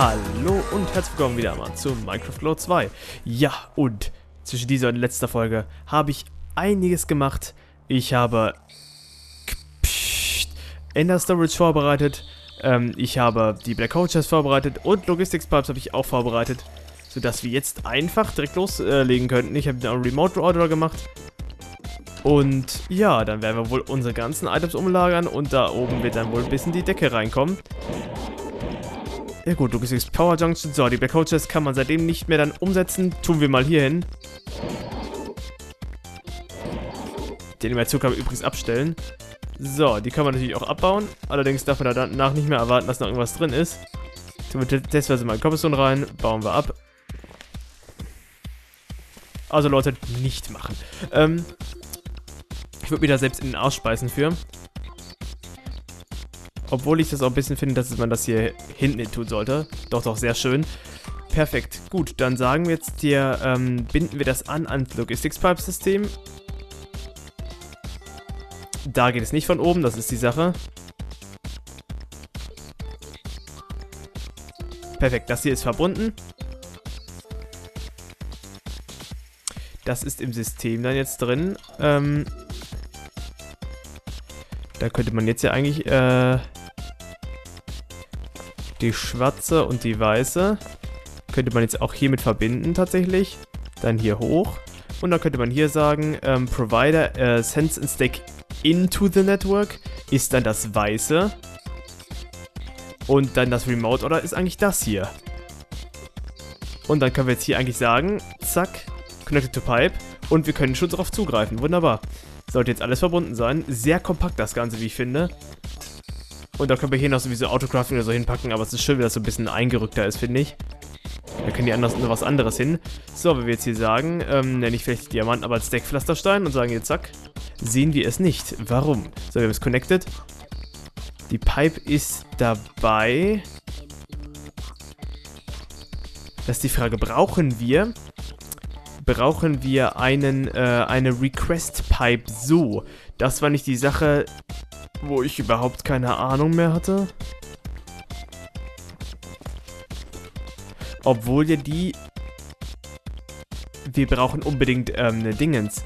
Hallo und herzlich willkommen wieder mal zu Minecraft Glow 2. Ja, und zwischen dieser und letzter Folge habe ich einiges gemacht. Ich habe Ender-Storage vorbereitet, ich habe die Black Hole Chest vorbereitet und Logistics Pipes habe ich auch vorbereitet, sodass wir jetzt einfach direkt loslegen könnten. Ich habe einen Remote Orderer gemacht. Und ja, dann werden wir wohl unsere ganzen Items umlagern und da oben wird dann wohl ein bisschen die Decke reinkommen. Ja gut, du siehst Power Junction. So, die Black Hole Chest kann man seitdem nicht mehr dann umsetzen. Tun wir mal hier hin. Den Immerzug kann man übrigens abstellen. So, die können wir natürlich auch abbauen. Allerdings darf man danach nicht mehr erwarten, dass noch irgendwas drin ist. Tun wir testweise mal einen Cobblestone rein, bauen wir ab. Also Leute, nicht machen. Ich würde mich da selbst in den Arsch speisen für. Obwohl ich das auch ein bisschen finde, dass man das hier hinten hin tun sollte. Doch, doch, sehr schön. Perfekt. Gut, dann sagen wir jetzt hier, binden wir das ans Logistics Pipe System. Da geht es nicht von oben, das ist die Sache. Perfekt, das hier ist verbunden. Das ist im System dann jetzt drin. Da könnte man jetzt ja eigentlich die schwarze und die weiße könnte man jetzt auch hiermit verbinden tatsächlich. Dann hier hoch. Und dann könnte man hier sagen, Provider sends and stack into the network ist dann das weiße. Und dann das Remote Order ist eigentlich das hier. Und dann können wir jetzt hier eigentlich sagen, zack, connected to pipe. Und wir können schon darauf zugreifen. Wunderbar. Sollte jetzt alles verbunden sein. Sehr kompakt das Ganze, wie ich finde. Und da können wir hier noch sowieso Autocrafting oder so hinpacken, aber es ist schön, wie das so ein bisschen eingerückter ist, finde ich. Da können die anderen noch was anderes hin. So, wenn wir jetzt hier sagen, nenne ich vielleicht Diamanten, aber als Deckpflasterstein und sagen hier zack, sehen wir es nicht. Warum? So, wir haben es connected. Die Pipe ist dabei. Das ist die Frage, brauchen wir eine Request-Pipe so. Das war nicht die Sache, wo ich überhaupt keine Ahnung mehr hatte. Obwohl ja die... Wir brauchen unbedingt eine Dingens.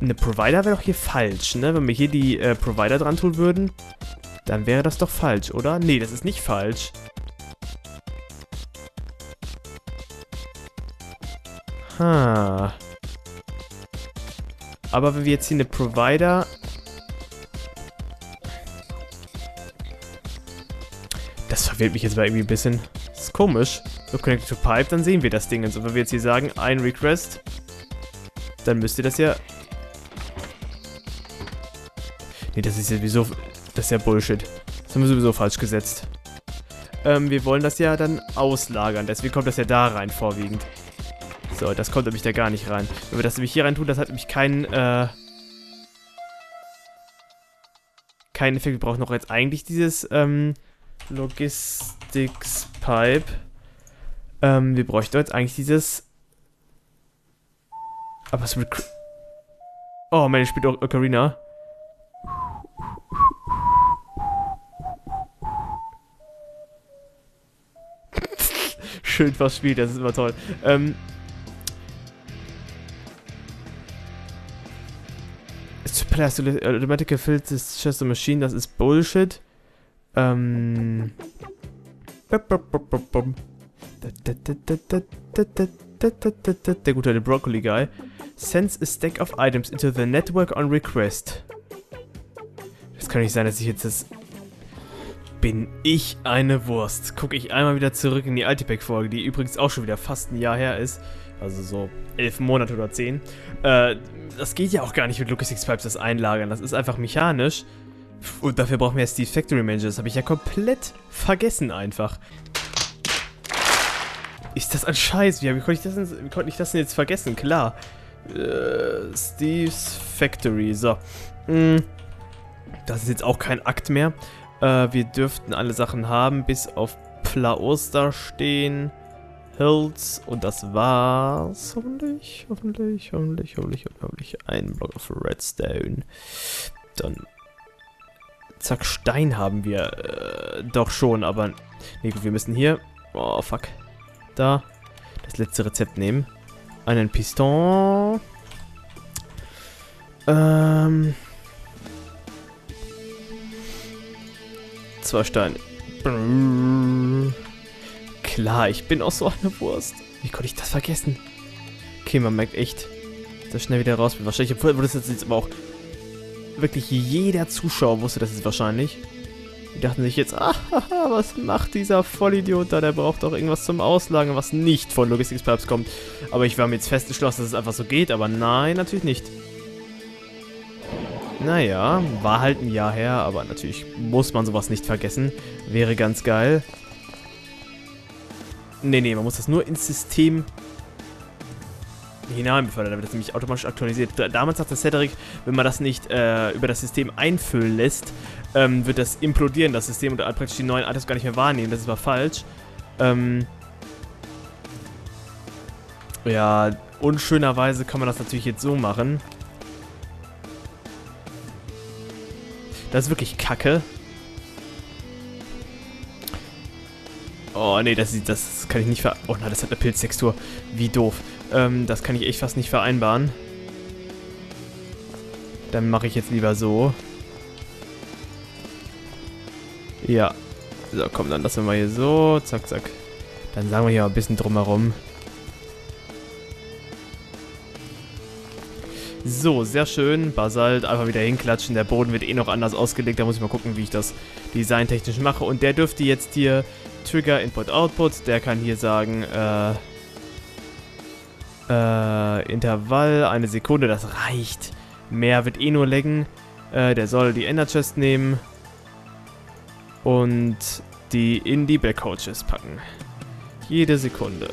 Eine Provider wäre doch hier falsch, ne? Wenn wir hier die Provider dran tun würden, dann wäre das doch falsch, oder? Nee, das ist nicht falsch. Ha. Aber wenn wir jetzt hier eine Provider... Das verwirrt mich jetzt mal irgendwie ein bisschen. Das ist komisch. So, Connected to Pipe, dann sehen wir das Ding. Und wenn wir jetzt hier sagen, ein Request, dann müsste das ja... Nee, das ist ja sowieso... Das ist ja Bullshit. Das haben wir sowieso falsch gesetzt. Wir wollen das ja dann auslagern. Deswegen kommt das ja da rein vorwiegend. So, das kommt nämlich da gar nicht rein. Wenn wir das nämlich hier rein tun, das hat nämlich keinen Effekt. Wir brauchen noch jetzt eigentlich dieses Logistics Pipe. Wir bräuchten jetzt eigentlich dieses... Aber es wird... Oh, man, ich spiele auch Ocarina. Schön was spielt, das ist immer toll. Automatic Fills this Chest and Machine, das ist Bullshit. Der gute Broccoli Guy. Sends a stack of items into the network on request. Das kann nicht sein, dass ich jetzt das... Bin ich eine Wurst. Gucke ich einmal wieder zurück in die alte Pack-Folge, die übrigens auch schon wieder fast ein Jahr her ist. Also so 11 Monate oder 10. Das geht ja auch gar nicht mit Logistics Pipes, das Einlagern. Das ist einfach mechanisch. Und dafür brauchen wir ja Steve's Factory Manager. Das habe ich ja komplett vergessen einfach. Ist das ein Scheiß? Wie konnte ich das denn jetzt vergessen? Klar. Steve's Factory. So. Das ist jetzt auch kein Akt mehr. Wir dürften alle Sachen haben, bis auf Plauster stehen. Hills und das war's. Hoffentlich. Ein Block of Redstone. Dann Zack, Stein haben wir. Doch schon, aber... Ne, gut, wir müssen hier... Oh, fuck. Da. Das letzte Rezept nehmen. Einen Piston. Zwei Steine. Klar, ich bin auch so eine Wurst. Wie konnte ich das vergessen? Okay, man merkt echt, dass ich schnell wieder raus bin. Wahrscheinlich wurde das jetzt aber auch... Wirklich jeder Zuschauer wusste das jetzt wahrscheinlich. Die dachten sich jetzt, ah, was macht dieser Vollidiot da? Der braucht doch irgendwas zum Auslagern, was nicht von Logistics Pipes kommt. Aber ich war mir jetzt fest entschlossen, dass es einfach so geht. Aber nein, natürlich nicht. Naja, war halt ein Jahr her, aber natürlich muss man sowas nicht vergessen. Wäre ganz geil. Nee, nee, man muss das nur ins System hinein befördern, damit das nämlich automatisch aktualisiert. Damals sagte Cedric, wenn man das nicht über das System einfüllen lässt, wird das implodieren, das System, und praktisch die neuen Items gar nicht mehr wahrnehmen. Das war falsch. Ja, unschönerweise kann man das natürlich jetzt so machen. Das ist wirklich kacke. Oh, nee, das kann ich nicht ver... Oh, nein, das hat eine Pilztextur. Wie doof. Das kann ich echt fast nicht vereinbaren. Dann mache ich jetzt lieber so. Ja. So, komm, dann lassen wir mal hier so. Zack, zack. Dann sagen wir hier mal ein bisschen drumherum. So, sehr schön. Basalt einfach wieder hinklatschen. Der Boden wird eh noch anders ausgelegt. Da muss ich mal gucken, wie ich das designtechnisch mache. Und der dürfte jetzt hier... Trigger, Input, Output. Der kann hier sagen, Intervall, 1 Sekunde, das reicht. Mehr wird eh nur laggen. Der soll die Ender Chest nehmen. Und die in die Black Hole Chest packen. Jede Sekunde.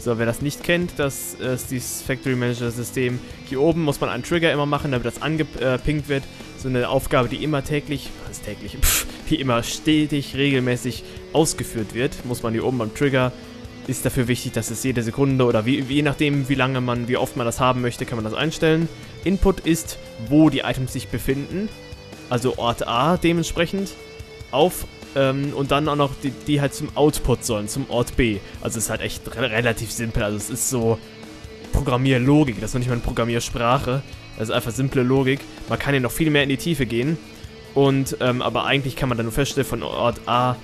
So, wer das nicht kennt, das ist dieses Factory Manager System. Hier oben muss man einen Trigger immer machen, damit das angepinkt wird. So eine Aufgabe, die immer täglich, die immer stetig, regelmäßig ausgeführt wird, muss man hier oben beim Trigger, ist dafür wichtig, dass es jede Sekunde oder je nachdem, wie lange man, wie oft man das haben möchte, kann man das einstellen. Input ist, wo die Items sich befinden, also Ort A dementsprechend, auf und dann auch noch die halt zum Output sollen, zum Ort B. Also es ist halt echt relativ simpel, also es ist so Programmierlogik, das ist noch nicht mal eine Programmiersprache, das ist einfach simple Logik. Man kann hier noch viel mehr in die Tiefe gehen und, aber eigentlich kann man dann nur feststellen, von Ort A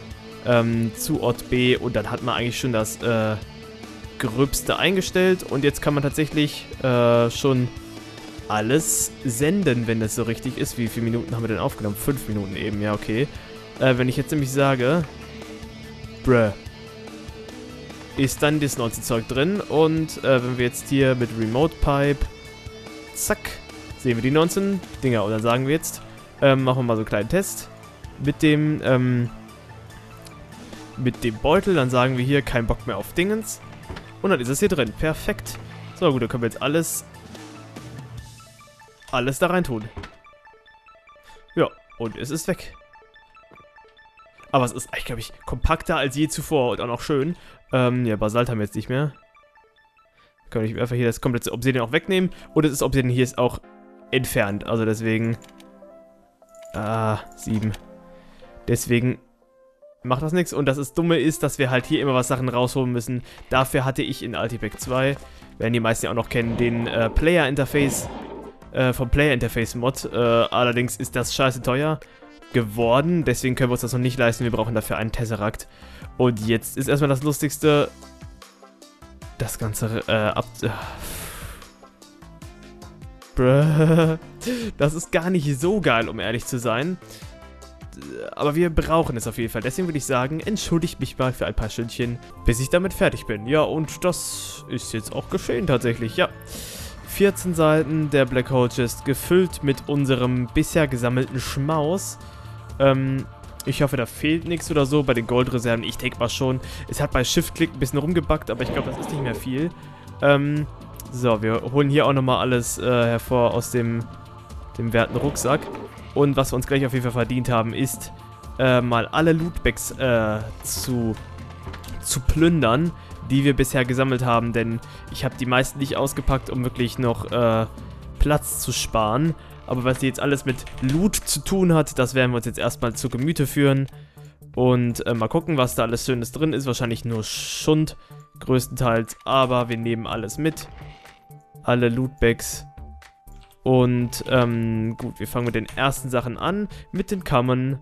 zu Ort B, und dann hat man eigentlich schon das Gröbste eingestellt, und jetzt kann man tatsächlich schon alles senden, wenn das so richtig ist. Wie viele Minuten haben wir denn aufgenommen? 5 Minuten eben, ja okay. Wenn ich jetzt nämlich sage, bruh, ist dann das ganze Zeug drin, und wenn wir jetzt hier mit Remote Pipe, zack, sehen wir die 19 Dinger, und dann sagen wir jetzt, machen wir mal so einen kleinen Test mit dem Beutel, dann sagen wir hier, kein Bock mehr auf Dingens. Und dann ist es hier drin. Perfekt. So, gut, dann können wir jetzt alles da rein tun. Ja, und es ist weg. Aber es ist eigentlich, glaube ich, kompakter als je zuvor und auch noch schön. Ja, Basalt haben wir jetzt nicht mehr. Können wir einfach hier das komplette Obsidian auch wegnehmen. Und es ist Obsidian hier ist auch entfernt. Also deswegen... Ah, 7. Deswegen... Macht das nichts, und das Dumme ist, dass wir halt hier immer was Sachen rausholen müssen. Dafür hatte ich in Altipack 2, werden die meisten ja auch noch kennen, den Player Interface, vom Player Interface Mod. Allerdings ist das scheiße teuer geworden, deswegen können wir uns das noch nicht leisten. Wir brauchen dafür einen Tesseract. Und jetzt ist erstmal das Lustigste, das Ganze das ist gar nicht so geil, um ehrlich zu sein. Aber wir brauchen es auf jeden Fall. Deswegen würde ich sagen, entschuldigt mich mal für ein paar Stündchen, bis ich damit fertig bin. Ja, und das ist jetzt auch geschehen tatsächlich, ja. 14 Seiten der Black Hole Chest, gefüllt mit unserem bisher gesammelten Schmaus. Ich hoffe, da fehlt nichts oder so bei den Goldreserven. Ich denke mal schon. Es hat bei Shift-Click ein bisschen rumgebackt, aber ich glaube, das ist nicht mehr viel. So, wir holen hier auch nochmal alles hervor aus dem werten Rucksack. Und was wir uns gleich auf jeden Fall verdient haben, ist, mal alle Lootbags zu plündern, die wir bisher gesammelt haben. Denn ich habe die meisten nicht ausgepackt, um wirklich noch Platz zu sparen. Aber was sie jetzt alles mit Loot zu tun hat, das werden wir uns jetzt erstmal zu Gemüte führen. Und mal gucken, was da alles Schönes drin ist. Wahrscheinlich nur Schund, größtenteils. Aber wir nehmen alles mit. Alle Lootbags. Und gut, wir fangen mit den ersten Sachen an. Mit den Kammern.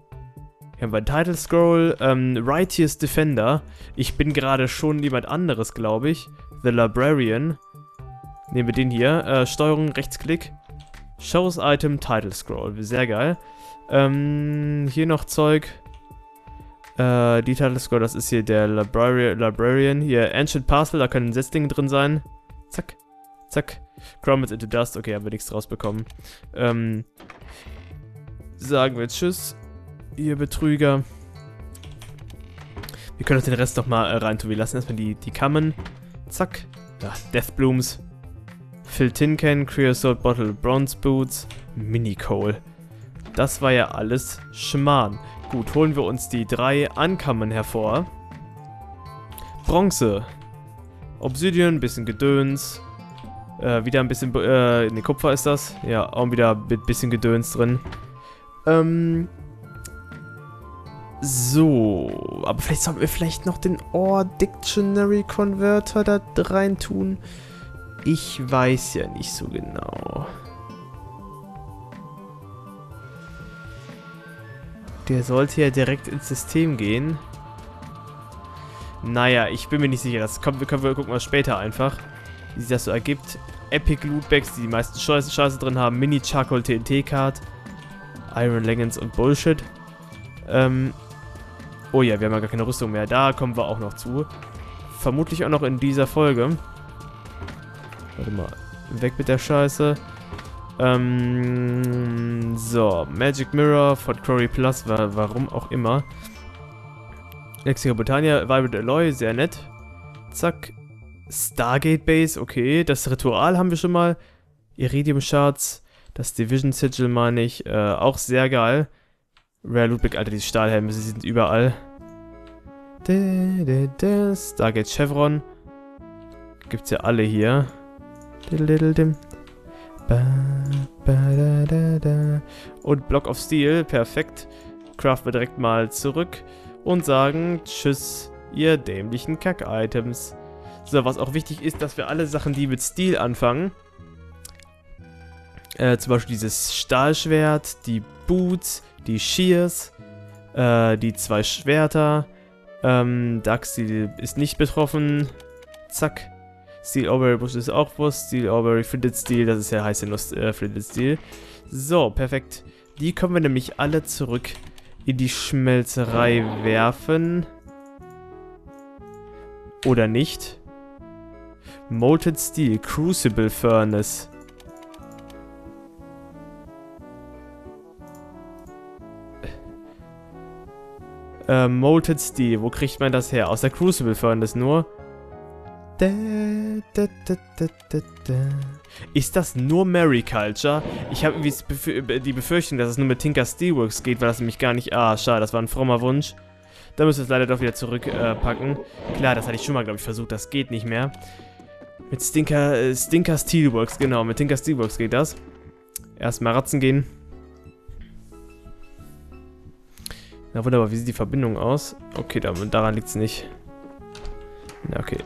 Hier haben wir einen Title Scroll. Righteous Defender. Ich bin gerade schon jemand anderes, glaube ich. The Librarian. Nehmen wir den hier. Steuerung, Rechtsklick. Shows Item, Title Scroll. Sehr geil. Hier noch Zeug. Die Title Scroll, das ist hier der Librarian. Hier, Ancient Parcel, da können Setzlinge drin sein. Zack, zack. Crumbles into Dust. Okay, haben wir nichts rausbekommen. Sagen wir Tschüss. Ihr Betrüger. Wir können auch den Rest nochmal reintun. Wir lassen erstmal die Kammern. Zack. Ja, Death Blooms. Fill Tin Can, Creosote Bottle, Bronze Boots, Mini Coal. Das war ja alles Schmarrn. Gut, holen wir uns die 3 Ankammern hervor. Bronze. Obsidian, bisschen Gedöns. Wieder ein bisschen, ne, Kupfer ist das. Ja, auch wieder mit bisschen Gedöns drin. So, aber vielleicht sollten wir vielleicht noch den Ore Dictionary Converter da rein tun. Ich weiß ja nicht so genau. Der sollte ja direkt ins System gehen. Naja, ich bin mir nicht sicher. Das gucken wir später einfach, wie sich das so ergibt. Epic Lootbags, die die meisten Scheiße drin haben. Mini Charcoal TNT Card. Iron Leggings und Bullshit. Oh ja, wir haben ja gar keine Rüstung mehr. Da kommen wir auch noch zu. Vermutlich auch noch in dieser Folge. Warte mal, weg mit der Scheiße. So, Magic Mirror, Fort Quarry Plus, warum auch immer. Nexia Botania, Vibrant Alloy, sehr nett. Zack. Stargate Base, okay. Das Ritual haben wir schon mal. Iridium Shards, das Division Sigil meine ich. Auch sehr geil. Rare Lootback, Alter, diese Stahlhelme, sie sind überall. Stargate Chevron. Gibt's ja alle hier. Und Block of Steel, perfekt. Craften wir direkt mal zurück und sagen Tschüss, ihr dämlichen Kack-Items. So, was auch wichtig ist, dass wir alle Sachen, die mit Steel anfangen, zum Beispiel dieses Stahlschwert, die Boots, die Shears, die 2 Schwerter, Dark Steel ist nicht betroffen, zack. Steel Overbush Bush ist auch Wurst. Steel Overbury Flinted Steel, das ist ja heiße Nuss, Flinted Steel. So, perfekt. Die können wir nämlich alle zurück in die Schmelzerei werfen. Oder nicht. Molten Steel, Crucible Furnace. Molten Steel, wo kriegt man das her? Aus der Crucible Furnace nur. Ist das nur Mariculture? Ich habe irgendwie die Befürchtung, dass es nur mit Tinker Steelworks geht, weil das nämlich gar nicht... Ah, schade, das war ein frommer Wunsch. Da müssen wir es leider doch wieder zurückpacken. Klar, das hatte ich schon mal, glaube ich, versucht. Das geht nicht mehr. Mit Tinker Steelworks, genau. Mit Tinker Steelworks geht das. Erstmal ratzen gehen. Na wunderbar, wie sieht die Verbindung aus? Okay, daran liegt es nicht. Na, okay.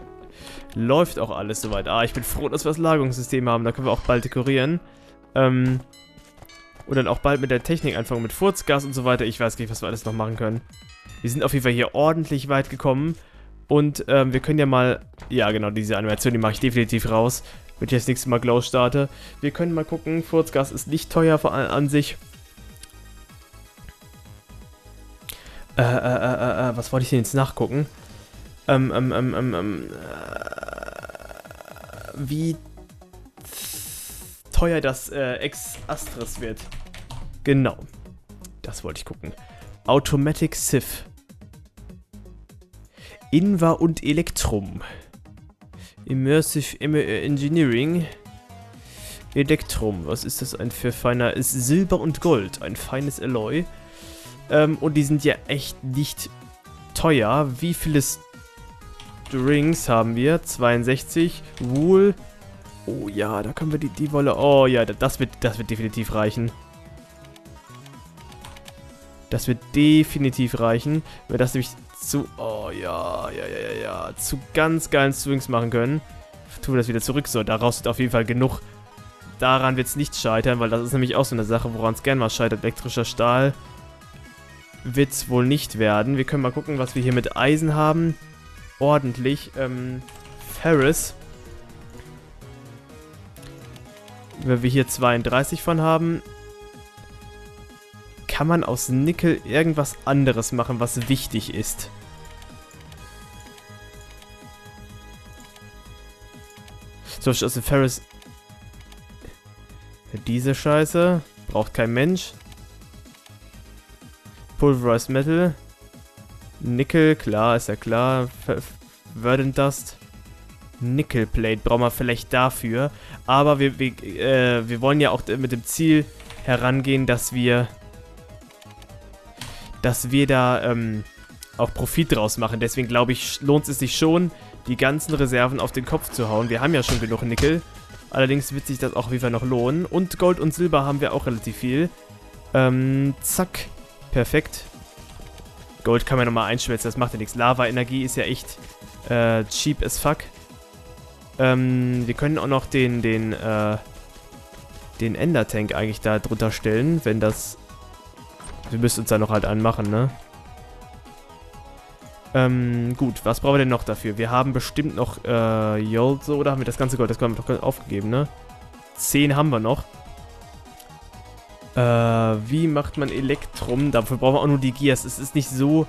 Läuft auch alles soweit. Ah, ich bin froh, dass wir das Lagerungssystem haben. Da können wir auch bald dekorieren. Und dann auch bald mit der Technik anfangen. Mit Furzgas und so weiter. Ich weiß nicht, was wir alles noch machen können. Wir sind auf jeden Fall hier ordentlich weit gekommen. Und wir können ja mal... Ja, genau, diese Animation, die mache ich definitiv raus. Wenn ich das nächste Mal Glow starte. Wir können mal gucken. Furzgas ist nicht teuer an sich. Was wollte ich denn jetzt nachgucken? Wie teuer das Ex Astris wird. Genau. Das wollte ich gucken. Automatic Sif. Inva und Elektrum. Immersive Engineering. Elektrum. Was ist das ein für feiner? Ist Silber und Gold. Ein feines Alloy. Und die sind ja echt nicht teuer. Wie viel ist Drinks haben wir, 62, Wool, Oh ja, da können wir die Wolle... Oh ja, das wird definitiv reichen. Das wird definitiv reichen. Wenn wir das nämlich zu... Oh ja, zu ganz geilen Swings machen können. Tun wir das wieder zurück. So, daraus wird auf jeden Fall genug. Daran wird es nicht scheitern, weil das ist nämlich auch so eine Sache, woran es gerne mal scheitert. Elektrischer Stahl wird es wohl nicht werden. Wir können mal gucken, was wir hier mit Eisen haben. Ordentlich. Ferris. Wenn wir hier 32 von haben, kann man aus Nickel irgendwas anderes machen, was wichtig ist. Zum Beispiel aus dem Ferris. Diese Scheiße braucht kein Mensch. Pulverized Metal. Nickel, klar, ist ja klar. Verdant Dust. Nickelplate brauchen wir vielleicht dafür. Aber wir wollen ja auch mit dem Ziel herangehen, dass wir da auch Profit draus machen. Deswegen glaube ich, lohnt es sich schon, die ganzen Reserven auf den Kopf zu hauen. Wir haben ja schon genug Nickel. Allerdings wird sich das auch wieder noch lohnen. Und Gold und Silber haben wir auch relativ viel. Zack. Perfekt. Gold kann man nochmal einschmelzen, das macht ja nichts. Lava-Energie ist ja echt cheap as fuck. Wir können auch noch den Ender-Tank eigentlich da drunter stellen, wenn das... Wir müssen uns da noch halt anmachen, ne? Gut, was brauchen wir denn noch dafür? Wir haben bestimmt noch, Gold, so, oder haben wir das ganze Gold? Das haben wir doch aufgegeben, ne? 10 haben wir noch. Wie macht man Elektrum? Dafür brauchen wir auch nur die Gears. Es ist nicht so,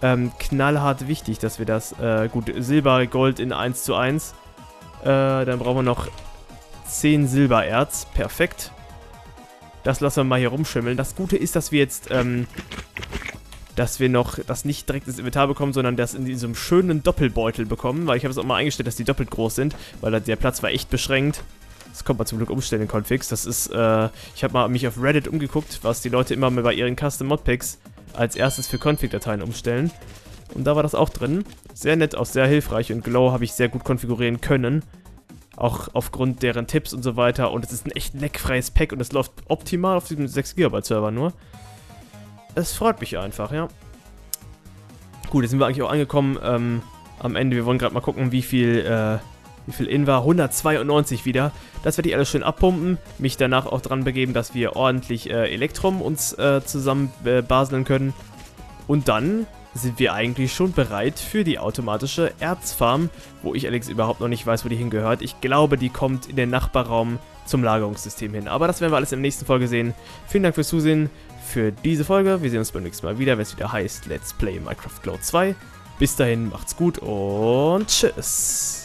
knallhart wichtig, dass wir das, gut, Silber, Gold in 1:1. Dann brauchen wir noch 10 Silbererz. Perfekt. Das lassen wir mal hier rumschimmeln. Das Gute ist, dass wir jetzt, dass wir noch das nicht direkt ins Inventar bekommen, sondern das in diesem schönen Doppelbeutel bekommen, weil ich habe es auch mal eingestellt, dass die doppelt groß sind, weil der Platz war echt beschränkt. Das kommt man zum Glück umstellen in Configs. Das ist, ich habe mal mich auf Reddit umgeguckt, was die Leute immer mal bei ihren Custom Modpacks als erstes für Config-Dateien umstellen. Und da war das auch drin. Sehr nett, auch sehr hilfreich, und Glow habe ich sehr gut konfigurieren können. Auch aufgrund deren Tipps und so weiter. Und es ist ein echt leckfreies Pack und es läuft optimal auf diesem 6 GB Server nur. Es freut mich einfach, ja. Gut, jetzt sind wir eigentlich auch angekommen am Ende. Wir wollen gerade mal gucken, wie viel in war. 192 wieder. Das werde ich alles schön abpumpen. Mich danach auch dran begeben, dass wir ordentlich Elektrum uns zusammen baseln können. Und dann sind wir eigentlich schon bereit für die automatische Erzfarm, wo ich allerdings überhaupt noch nicht weiß, wo die hingehört. Ich glaube, die kommt in den Nachbarraum zum Lagerungssystem hin. Aber das werden wir alles in der nächsten Folge sehen. Vielen Dank fürs Zusehen für diese Folge. Wir sehen uns beim nächsten Mal wieder, wenn es wieder heißt Let's Play Minecraft Glow 2. Bis dahin, macht's gut und tschüss.